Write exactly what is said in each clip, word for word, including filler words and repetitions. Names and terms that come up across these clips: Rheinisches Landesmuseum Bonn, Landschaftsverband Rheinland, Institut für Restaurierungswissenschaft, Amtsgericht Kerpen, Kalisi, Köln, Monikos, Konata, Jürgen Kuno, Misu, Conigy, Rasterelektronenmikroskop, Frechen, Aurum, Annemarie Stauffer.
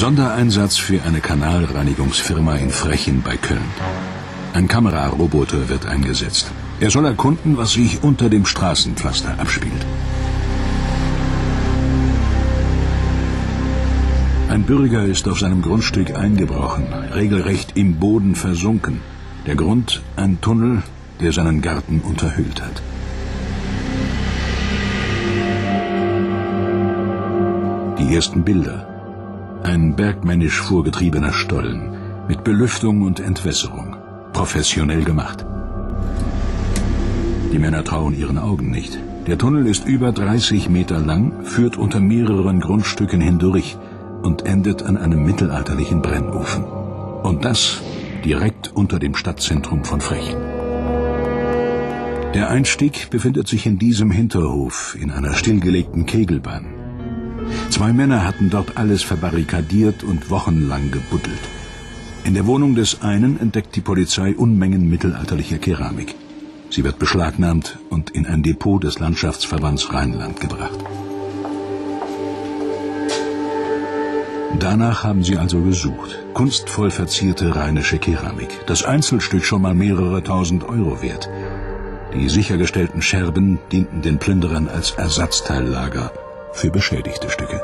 Sondereinsatz für eine Kanalreinigungsfirma in Frechen bei Köln. Ein Kameraroboter wird eingesetzt. Er soll erkunden, was sich unter dem Straßenpflaster abspielt. Ein Bürger ist auf seinem Grundstück eingebrochen, regelrecht im Boden versunken. Der Grund, ein Tunnel, der seinen Garten unterhüllt hat. Die ersten Bilder. Ein bergmännisch vorgetriebener Stollen mit Belüftung und Entwässerung. Professionell gemacht. Die Männer trauen ihren Augen nicht. Der Tunnel ist über dreißig Meter lang, führt unter mehreren Grundstücken hindurch und endet an einem mittelalterlichen Brennofen. Und das direkt unter dem Stadtzentrum von Frechen. Der Einstieg befindet sich in diesem Hinterhof, in einer stillgelegten Kegelbahn. Zwei Männer hatten dort alles verbarrikadiert und wochenlang gebuddelt. In der Wohnung des einen entdeckt die Polizei Unmengen mittelalterlicher Keramik. Sie wird beschlagnahmt und in ein Depot des Landschaftsverbands Rheinland gebracht. Danach haben sie also gesucht. Kunstvoll verzierte rheinische Keramik. Das Einzelstück schon mal mehrere tausend Euro wert. Die sichergestellten Scherben dienten den Plünderern als Ersatzteillager für beschädigte Stücke.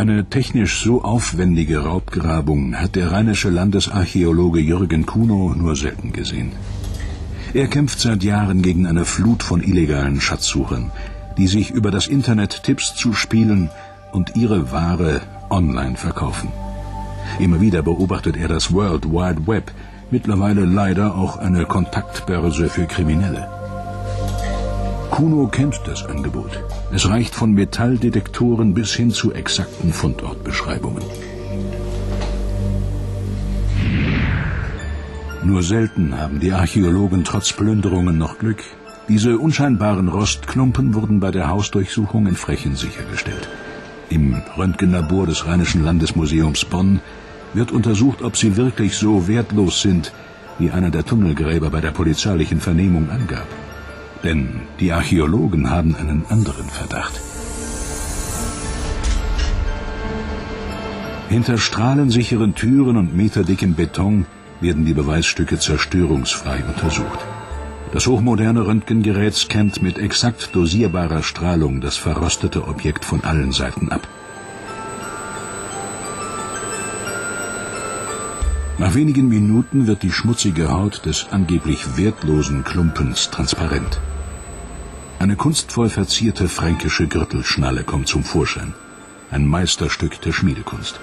Eine technisch so aufwendige Raubgrabung hat der rheinische Landesarchäologe Jürgen Kuno nur selten gesehen. Er kämpft seit Jahren gegen eine Flut von illegalen Schatzsuchern, die sich über das Internet Tipps zuspielen und ihre Ware online verkaufen. Immer wieder beobachtet er das World Wide Web, mittlerweile leider auch eine Kontaktbörse für Kriminelle. Kuno kennt das Angebot. Es reicht von Metalldetektoren bis hin zu exakten Fundortbeschreibungen. Nur selten haben die Archäologen trotz Plünderungen noch Glück. Diese unscheinbaren Rostklumpen wurden bei der Hausdurchsuchung in Frechen sichergestellt. Im Röntgenlabor des Rheinischen Landesmuseums Bonn wird untersucht, ob sie wirklich so wertlos sind, wie einer der Tunnelgräber bei der polizeilichen Vernehmung angab. Denn die Archäologen haben einen anderen Verdacht. Hinter strahlensicheren Türen und meterdickem Beton werden die Beweisstücke zerstörungsfrei untersucht. Das hochmoderne Röntgengerät scannt mit exakt dosierbarer Strahlung das verrostete Objekt von allen Seiten ab. Nach wenigen Minuten wird die schmutzige Haut des angeblich wertlosen Klumpens transparent. Eine kunstvoll verzierte fränkische Gürtelschnalle kommt zum Vorschein. Ein Meisterstück der Schmiedekunst.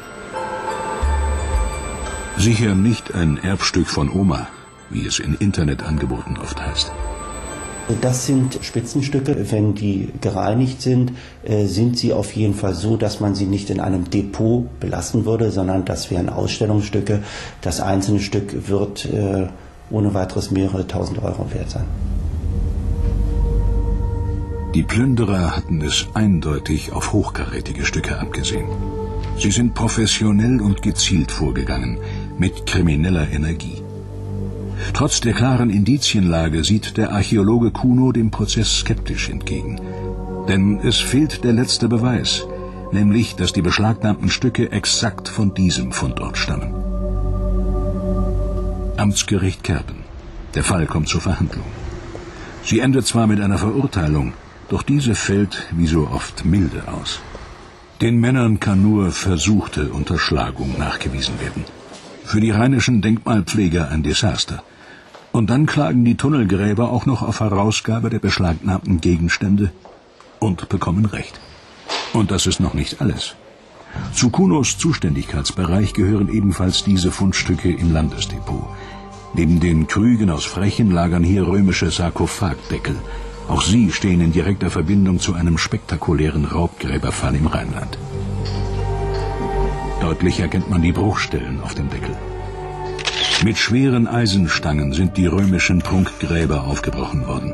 Sicher nicht ein Erbstück von Oma, wie es in Internetangeboten oft heißt. Das sind Spitzenstücke. Wenn die gereinigt sind, sind sie auf jeden Fall so, dass man sie nicht in einem Depot belassen würde, sondern das wären Ausstellungsstücke. Das einzelne Stück wird ohne weiteres mehrere tausend Euro wert sein. Die Plünderer hatten es eindeutig auf hochkarätige Stücke abgesehen. Sie sind professionell und gezielt vorgegangen, mit krimineller Energie. Trotz der klaren Indizienlage sieht der Archäologe Kuno dem Prozess skeptisch entgegen. Denn es fehlt der letzte Beweis, nämlich, dass die beschlagnahmten Stücke exakt von diesem Fundort stammen. Amtsgericht Kerpen. Der Fall kommt zur Verhandlung. Sie endet zwar mit einer Verurteilung, doch diese fällt wie so oft milde aus. Den Männern kann nur versuchte Unterschlagung nachgewiesen werden. Für die rheinischen Denkmalpfleger ein Desaster. Und dann klagen die Tunnelgräber auch noch auf Herausgabe der beschlagnahmten Gegenstände und bekommen Recht. Und das ist noch nicht alles. Zu Kunos Zuständigkeitsbereich gehören ebenfalls diese Fundstücke im Landesdepot. Neben den Krügen aus Frechen lagern hier römische Sarkophagdeckel. Auch sie stehen in direkter Verbindung zu einem spektakulären Raubgräberfall im Rheinland. Deutlich erkennt man die Bruchstellen auf dem Deckel. Mit schweren Eisenstangen sind die römischen Prunkgräber aufgebrochen worden.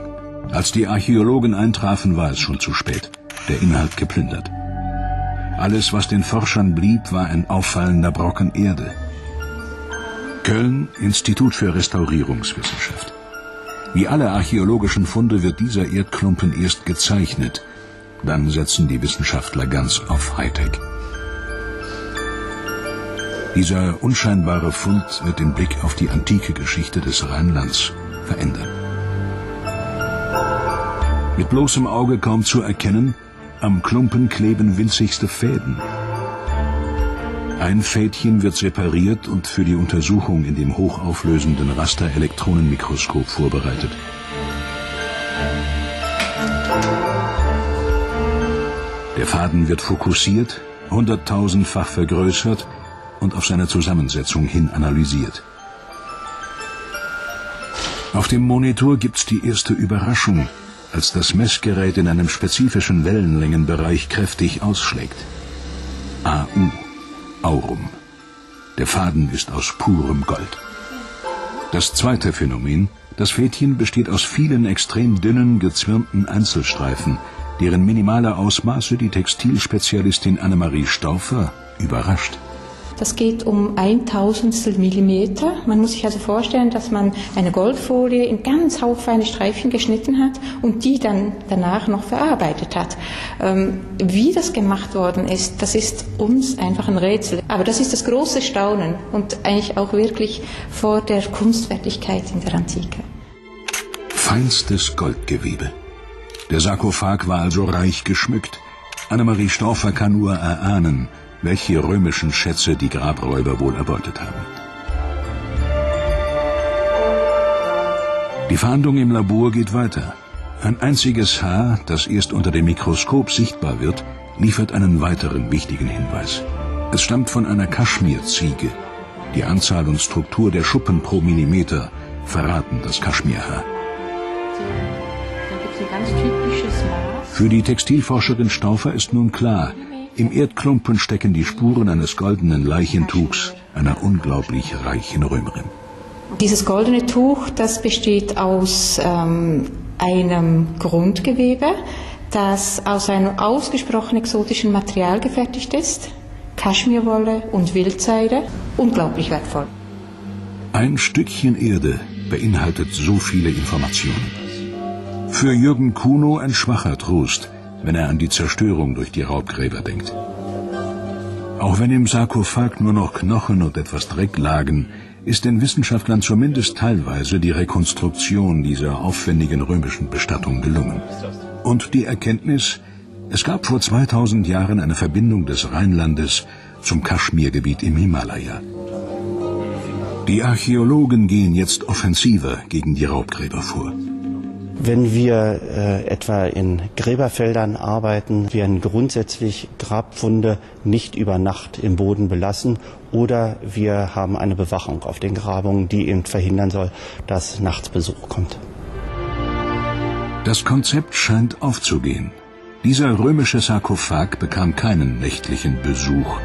Als die Archäologen eintrafen, war es schon zu spät. Der Inhalt geplündert. Alles, was den Forschern blieb, war ein auffallender Brocken Erde. Köln, Institut für Restaurierungswissenschaft. Wie alle archäologischen Funde wird dieser Erdklumpen erst gezeichnet. dann setzen die Wissenschaftler ganz auf Hightech. Dieser unscheinbare Fund wird den Blick auf die antike Geschichte des Rheinlands verändern. Mit bloßem Auge kaum zu erkennen, am Klumpen kleben winzigste Fäden. Ein Fädchen wird separiert und für die Untersuchung in dem hochauflösenden Rasterelektronenmikroskop vorbereitet. Der Faden wird fokussiert, hunderttausendfach vergrößert und auf seine Zusammensetzung hin analysiert. Auf dem Monitor gibt's die erste Überraschung, als das Messgerät in einem spezifischen Wellenlängenbereich kräftig ausschlägt. A U, Aurum. Der Faden ist aus purem Gold. Das zweite Phänomen, das Fädchen besteht aus vielen extrem dünnen, gezwirnten Einzelstreifen, deren minimale Ausmaße die Textilspezialistin Annemarie Stauffer überrascht. Das geht um ein Tausendstel Millimeter. Man muss sich also vorstellen, dass man eine Goldfolie in ganz hauchfeine Streifchen geschnitten hat und die dann danach noch verarbeitet hat. Ähm, wie das gemacht worden ist, das ist uns einfach ein Rätsel. Aber das ist das große Staunen und eigentlich auch wirklich vor der Kunstfertigkeit in der Antike. Feinstes Goldgewebe. Der Sarkophag war also reich geschmückt. Annemarie Stauffer kann nur erahnen, welche römischen Schätze die Grabräuber wohl erbeutet haben. Die Fahndung im Labor geht weiter. Ein einziges Haar, das erst unter dem Mikroskop sichtbar wird, liefert einen weiteren wichtigen Hinweis. Es stammt von einer Kaschmirziege. Die Anzahl und Struktur der Schuppen pro Millimeter verraten das Kaschmirhaar. Für die Textilforscherin Stauffer ist nun klar, im Erdklumpen stecken die Spuren eines goldenen Leichentuchs einer unglaublich reichen Römerin. Dieses goldene Tuch, das besteht aus ähm, einem Grundgewebe, das aus einem ausgesprochen exotischen Material gefertigt ist. Kaschmirwolle und Wildseide, unglaublich wertvoll. Ein Stückchen Erde beinhaltet so viele Informationen. Für Jürgen Kuno ein schwacher Trost, wenn er an die Zerstörung durch die Raubgräber denkt. Auch wenn im Sarkophag nur noch Knochen und etwas Dreck lagen, ist den Wissenschaftlern zumindest teilweise die Rekonstruktion dieser aufwendigen römischen Bestattung gelungen. Und die Erkenntnis, es gab vor zweitausend Jahren eine Verbindung des Rheinlandes zum Kaschmirgebiet im Himalaya. Die Archäologen gehen jetzt offensiver gegen die Raubgräber vor. Wenn wir äh, etwa in Gräberfeldern arbeiten, werden grundsätzlich Grabfunde nicht über Nacht im Boden belassen oder wir haben eine Bewachung auf den Grabungen, die eben verhindern soll, dass nachts Besuch kommt. Das Konzept scheint aufzugehen. Dieser römische Sarkophag bekam keinen nächtlichen Besuch.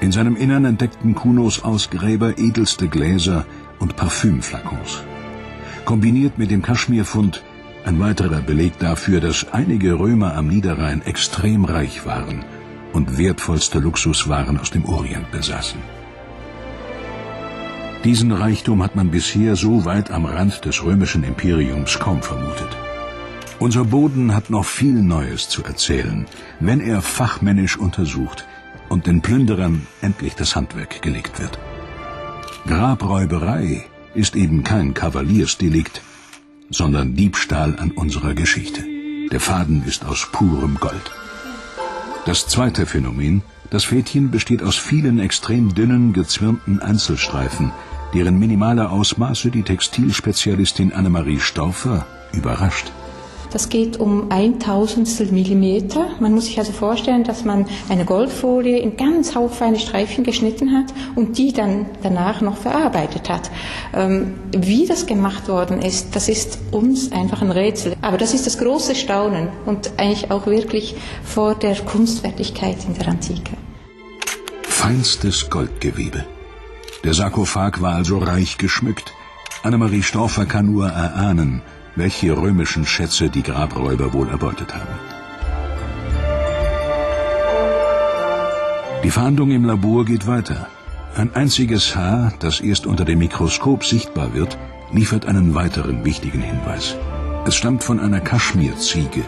In seinem Innern entdeckten Kunos Ausgräber edelste Gläser und Parfümflakons. Kombiniert mit dem Kaschmirfund ein weiterer Beleg dafür, dass einige Römer am Niederrhein extrem reich waren und wertvollste Luxuswaren aus dem Orient besaßen. Diesen Reichtum hat man bisher so weit am Rand des römischen Imperiums kaum vermutet. Unser Boden hat noch viel Neues zu erzählen, wenn er fachmännisch untersucht und den Plünderern endlich das Handwerk gelegt wird. Grabräuberei ist eben kein Kavaliersdelikt, sondern Diebstahl an unserer Geschichte. Der Faden ist aus purem Gold. Das zweite Phänomen, das Fädchen besteht aus vielen extrem dünnen, gezwirnten Einzelstreifen, deren minimale Ausmaße die Textilspezialistin Annemarie Stauffer überrascht. Das geht um ein Tausendstel Millimeter. Man muss sich also vorstellen, dass man eine Goldfolie in ganz hauchfeine Streifchen geschnitten hat und die dann danach noch verarbeitet hat. Ähm, wie das gemacht worden ist, das ist uns einfach ein Rätsel. Aber das ist das große Staunen und eigentlich auch wirklich vor der Kunstfertigkeit in der Antike. Feinstes Goldgewebe. Der Sarkophag war also reich geschmückt. Annemarie Stauffer kann nur erahnen, welche römischen Schätze die Grabräuber wohl erbeutet haben. Die Fahndung im Labor geht weiter. Ein einziges Haar, das erst unter dem Mikroskop sichtbar wird, liefert einen weiteren wichtigen Hinweis. Es stammt von einer Kaschmirziege.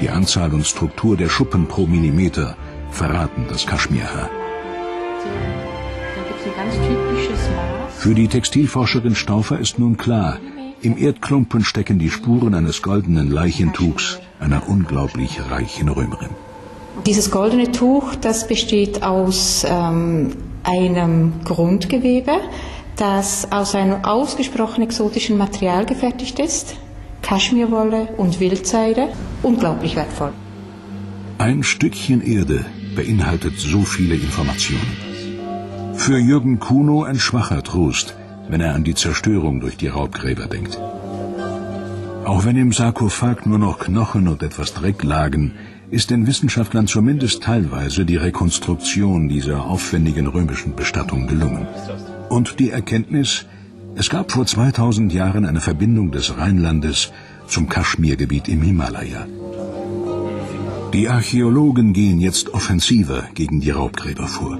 die Anzahl und Struktur der Schuppen pro Millimeter verraten das Kaschmirhaar. Für die Textilforscherin Stauffer ist nun klar, im Erdklumpen stecken die Spuren eines goldenen Leichentuchs einer unglaublich reichen Römerin. Dieses goldene Tuch, das besteht aus ähm, einem Grundgewebe, das aus einem ausgesprochen exotischen Material gefertigt ist, Kaschmirwolle und Wildseide, unglaublich wertvoll. Ein Stückchen Erde beinhaltet so viele Informationen. Für Jürgen Kuno ein schwacher Trost, wenn er an die Zerstörung durch die Raubgräber denkt. Auch wenn im Sarkophag nur noch Knochen und etwas Dreck lagen, ist den Wissenschaftlern zumindest teilweise die Rekonstruktion dieser aufwendigen römischen Bestattung gelungen. Und die Erkenntnis, es gab vor zweitausend Jahren eine Verbindung des Rheinlandes zum Kaschmirgebiet im Himalaya. Die Archäologen gehen jetzt offensiver gegen die Raubgräber vor.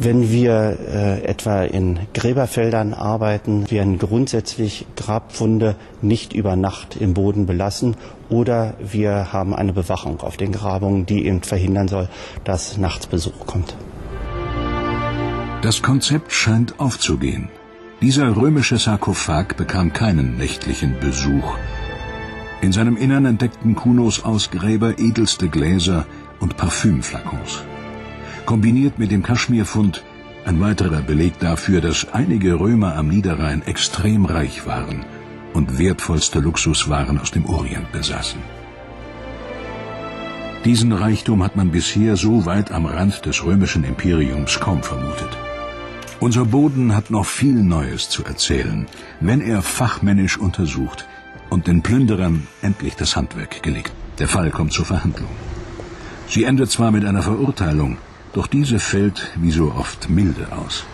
Wenn wir äh, etwa in Gräberfeldern arbeiten, werden grundsätzlich Grabfunde nicht über Nacht im Boden belassen oder wir haben eine Bewachung auf den Grabungen, die eben verhindern soll, dass nachts Besuch kommt. Das Konzept scheint aufzugehen. Dieser römische Sarkophag bekam keinen nächtlichen Besuch. In seinem Innern entdeckten Kunos Ausgräber edelste Gläser und Parfümflakons. Kombiniert mit dem Kaschmirfund ein weiterer Beleg dafür, dass einige Römer am Niederrhein extrem reich waren und wertvollste Luxuswaren aus dem Orient besaßen. Diesen Reichtum hat man bisher so weit am Rand des römischen Imperiums kaum vermutet. Unser Boden hat noch viel Neues zu erzählen, wenn er fachmännisch untersucht und den Plünderern endlich das Handwerk gelegt. Der Fall kommt zur Verhandlung. Sie endet zwar mit einer Verurteilung, doch diese fällt, wie so oft, milde aus.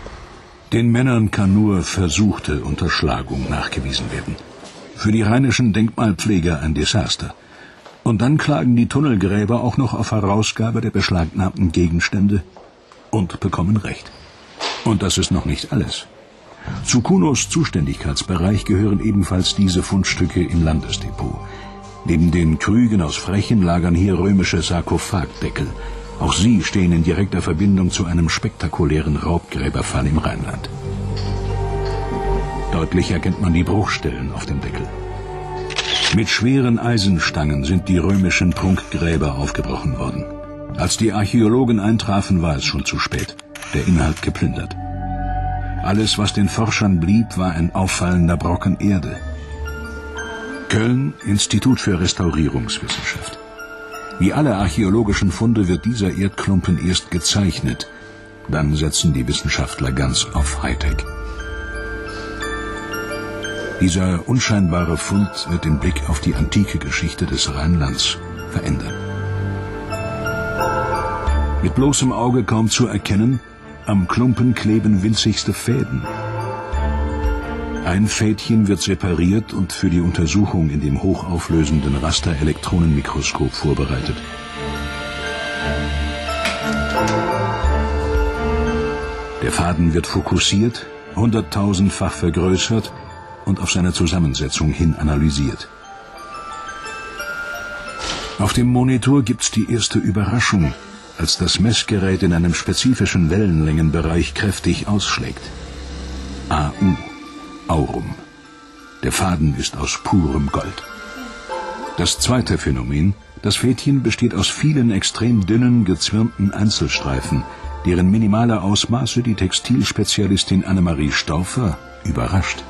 Den Männern kann nur versuchte Unterschlagung nachgewiesen werden. Für die rheinischen Denkmalpfleger ein Desaster. Und dann klagen die Tunnelgräber auch noch auf Herausgabe der beschlagnahmten Gegenstände und bekommen Recht. Und das ist noch nicht alles. Zu Kunos Zuständigkeitsbereich gehören ebenfalls diese Fundstücke im Landesdepot. Neben den Krügen aus Frechen lagern hier römische Sarkophagdeckel. Auch sie stehen in direkter Verbindung zu einem spektakulären Raubgräberfall im Rheinland. Deutlich erkennt man die Bruchstellen auf dem Deckel. Mit schweren Eisenstangen sind die römischen Prunkgräber aufgebrochen worden. Als die Archäologen eintrafen, war es schon zu spät. Der Inhalt geplündert. Alles, was den Forschern blieb, war ein auffallender Brocken Erde. Köln, Institut für Restaurierungswissenschaft. Wie alle archäologischen Funde wird dieser Erdklumpen erst gezeichnet. Dann setzen die Wissenschaftler ganz auf Hightech. Dieser unscheinbare Fund wird den Blick auf die antike Geschichte des Rheinlands verändern. Mit bloßem Auge kaum zu erkennen, am Klumpen kleben winzigste Fäden. Ein Fädchen wird separiert und für die Untersuchung in dem hochauflösenden Rasterelektronenmikroskop vorbereitet. Der Faden wird fokussiert, hunderttausendfach vergrößert und auf seine Zusammensetzung hin analysiert. Auf dem Monitor gibt's die erste Überraschung, als das Messgerät in einem spezifischen Wellenlängenbereich kräftig ausschlägt. A U. Aurum. Der Faden ist aus purem Gold. Das zweite Phänomen, das Fädchen besteht aus vielen extrem dünnen, gezwirnten Einzelstreifen, deren minimale Ausmaße die Textilspezialistin Annemarie Stauffer überrascht.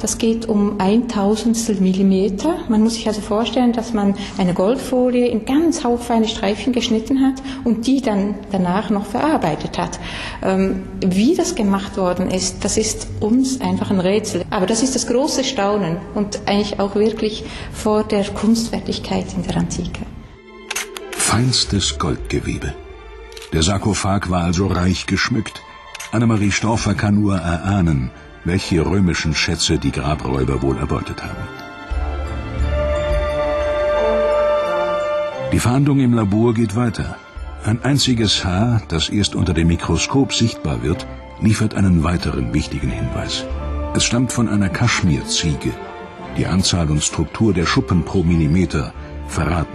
Das geht um ein Tausendstel Millimeter. Man muss sich also vorstellen, dass man eine Goldfolie in ganz hauchfeine Streifchen geschnitten hat und die dann danach noch verarbeitet hat. Ähm, wie das gemacht worden ist, das ist uns einfach ein Rätsel. Aber das ist das große Staunen und eigentlich auch wirklich vor der Kunstfertigkeit in der Antike. Feinstes Goldgewebe. Der Sarkophag war also reich geschmückt. Annemarie Stauffer kann nur erahnen, welche römischen Schätze die Grabräuber wohl erbeutet haben. Die Fahndung im Labor geht weiter. Ein einziges Haar, das erst unter dem Mikroskop sichtbar wird, liefert einen weiteren wichtigen Hinweis. Es stammt von einer Kaschmirziege. Die Anzahl und Struktur der Schuppen pro Millimeter verraten